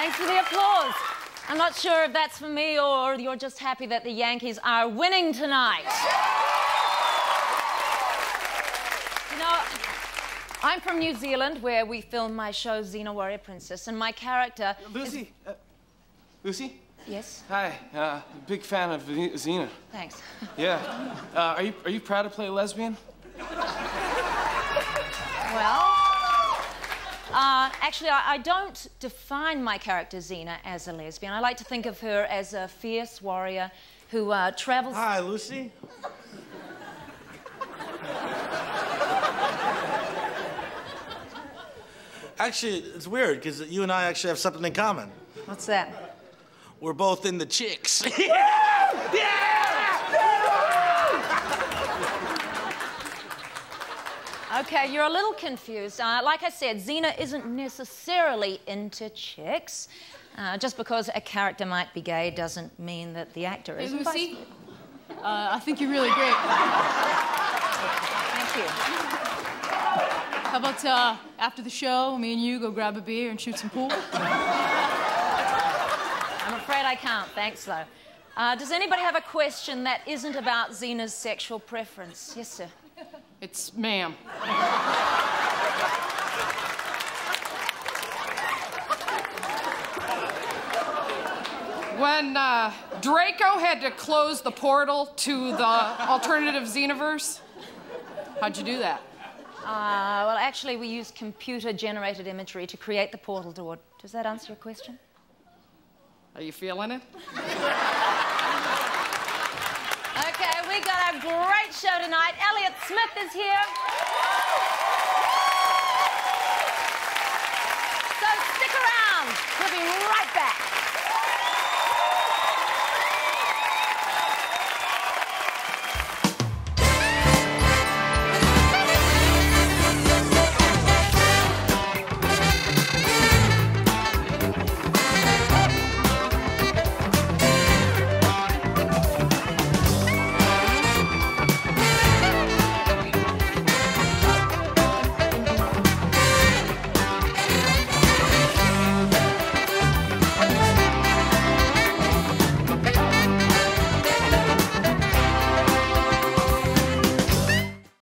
Thanks for the applause. I'm not sure if that's for me or you're just happy that the Yankees are winning tonight. You know, I'm from New Zealand, where we filmed my show Xena Warrior Princess, and my character... Lucy? Lucy? Yes? Hi. Big fan of Xena. Thanks. Yeah. Are you proud to play a lesbian? Well... actually, I don't define my character Xena as a lesbian. I like to think of her as a fierce warrior who travels... Hi, Lucy. Actually, it's weird, because you and I actually have something in common. What's that? We're both in the chicks. Yeah! Yeah! Yeah! Okay, you're a little confused. Like I said, Xena isn't necessarily into chicks. Just because a character might be gay doesn't mean that the actor isn't. Lucy, I think you're really great. Thank you. How about after the show, me and you go grab a beer and shoot some pool? I'm afraid I can't, thanks though. Does anybody have a question that isn't about Xena's sexual preference? Yes, sir. It's ma'am. When Draco had to close the portal to the alternative Xenoverse, how'd you do that? Well, actually, we use computer-generated imagery to create the portal door. Does that answer your question? Are you feeling it? Okay, we got a great show tonight. Elliot Smith is here.